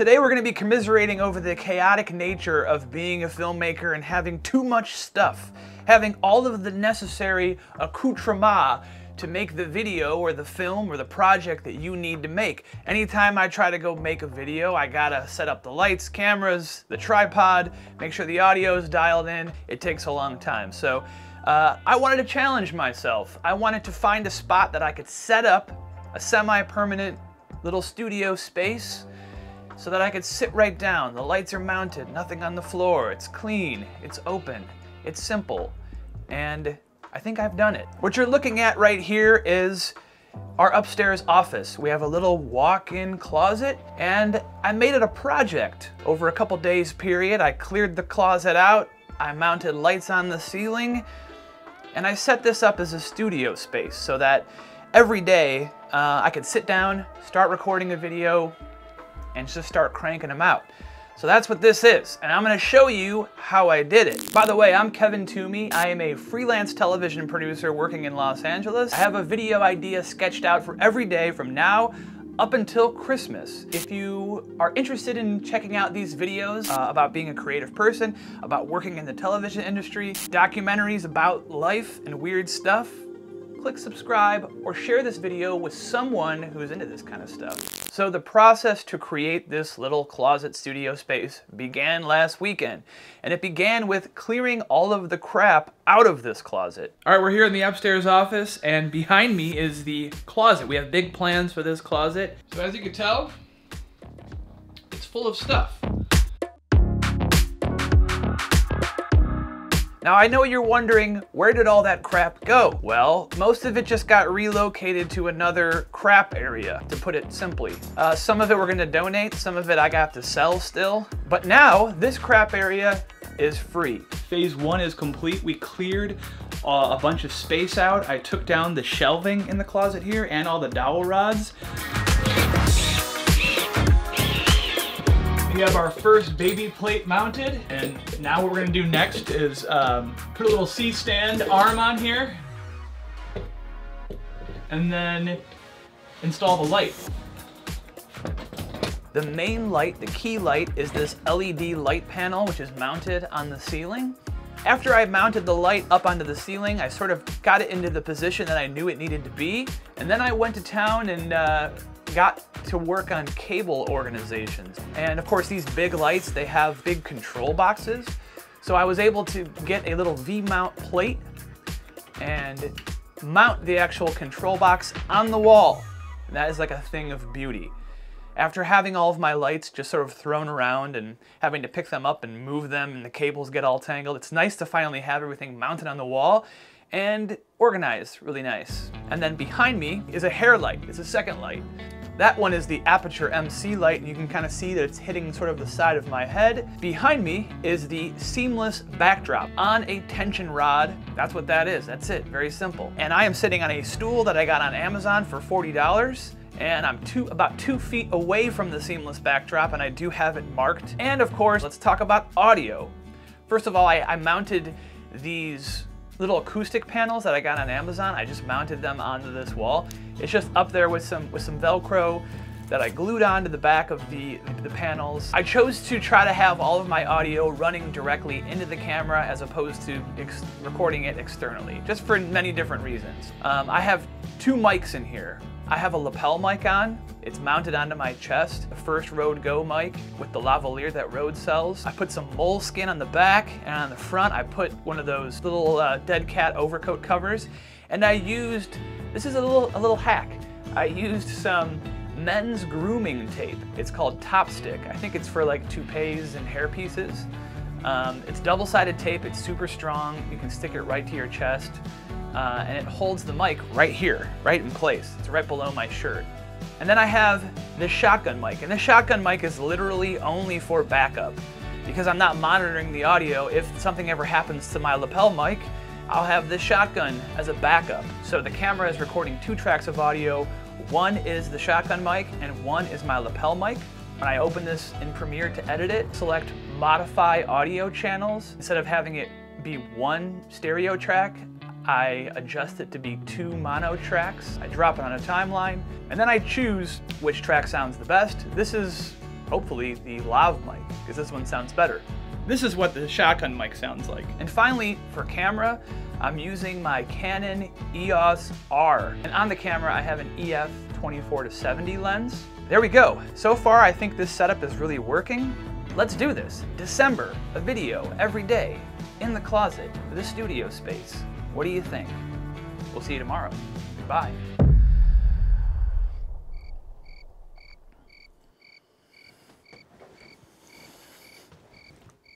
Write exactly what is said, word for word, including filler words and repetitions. Today we're going to be commiserating over the chaotic nature of being a filmmaker and having too much stuff, having all of the necessary accoutrements to make the video or the film or the project that you need to make. Anytime I try to go make a video, I gotta set up the lights, cameras, the tripod, make sure the audio is dialed in. It takes a long time. So uh, I wanted to challenge myself. I wanted to find a spot that I could set up a semi-permanent little studio space so that I could sit right down. The lights are mounted, nothing on the floor. It's clean, it's open, it's simple, and I think I've done it. What you're looking at right here is our upstairs office. We have a little walk-in closet, and I made it a project. Over a couple days period, I cleared the closet out, I mounted lights on the ceiling, and I set this up as a studio space so that every day uh, I could sit down, start recording a video, and just start cranking them out. So that's what this is, and I'm gonna show you how I did it. By the way, I'm Kevin Toomey. I am a freelance television producer working in Los Angeles. I have a video idea sketched out for every day from now up until Christmas. If you are interested in checking out these videos uh, about being a creative person, about working in the television industry, documentaries about life and weird stuff, click subscribe or share this video with someone who's into this kind of stuff. So the process to create this little closet studio space began last weekend, and it began with clearing all of the crap out of this closet. All right, we're here in the upstairs office, and behind me is the closet. We have big plans for this closet. So as you can tell, it's full of stuff. Now I know you're wondering, where did all that crap go? Well, most of it just got relocated to another crap area, to put it simply. Uh, some of it we're gonna donate, some of it I got to sell still. But now, this crap area is free. Phase one is complete. We cleared uh, a bunch of space out. I took down the shelving in the closet here and all the dowel rods. We have our first baby plate mounted, and now what we're gonna do next is um, put a little C-stand arm on here and then install the light. The main light, the key light, is this L E D light panel which is mounted on the ceiling. After I mounted the light up onto the ceiling, I sort of got it into the position that I knew it needed to be, and then I went to town and uh, got to work on cable organizations. And of course these big lights, they have big control boxes. So I was able to get a little V-mount plate and mount the actual control box on the wall. And that is like a thing of beauty. After having all of my lights just sort of thrown around and having to pick them up and move them and the cables get all tangled, it's nice to finally have everything mounted on the wall and organized, really nice. And then behind me is a hair light, it's a second light. That one is the Aputure M C light, and you can kind of see that it's hitting sort of the side of my head. Behind me is the seamless backdrop on a tension rod. That's what that is, that's it, very simple. And I am sitting on a stool that I got on Amazon for forty dollars, and I'm two, about two feet away from the seamless backdrop, and I do have it marked. And of course, let's talk about audio. First of all, I, I mounted these little acoustic panels that I got on Amazon. I just mounted them onto this wall. It's just up there with some with some Velcro that I glued onto the back of the, the panels. I chose to try to have all of my audio running directly into the camera as opposed to ex recording it externally, just for many different reasons. Um, I have two mics in here. I have a lapel mic on. It's mounted onto my chest, the first Rode Go mic with the lavalier that Rode sells. I put some moleskin on the back, and on the front I put one of those little uh, dead cat overcoat covers. And I used, this is a little, a little hack, I used some men's grooming tape. It's called Topstick. I think it's for like toupees and hair pieces. Um, it's double-sided tape, it's super strong, you can stick it right to your chest. Uh, and it holds the mic right here, right in place. It's right below my shirt. And then I have this shotgun mic, and this shotgun mic is literally only for backup because I'm not monitoring the audio. If something ever happens to my lapel mic, I'll have this shotgun as a backup. So the camera is recording two tracks of audio. One is the shotgun mic and one is my lapel mic. When I open this in Premiere to edit it, select modify audio channels. Instead of having it be one stereo track, I adjust it to be two mono tracks. I drop it on a timeline, and then I choose which track sounds the best. This is hopefully the lav mic, because this one sounds better. This is what the shotgun mic sounds like. And finally, for camera, I'm using my Canon E O S R. And on the camera, I have an E F twenty-four to seventy lens. There we go. So far, I think this setup is really working. Let's do this. December, a video every day, in the closet, the studio space. What do you think? We'll see you tomorrow. Goodbye.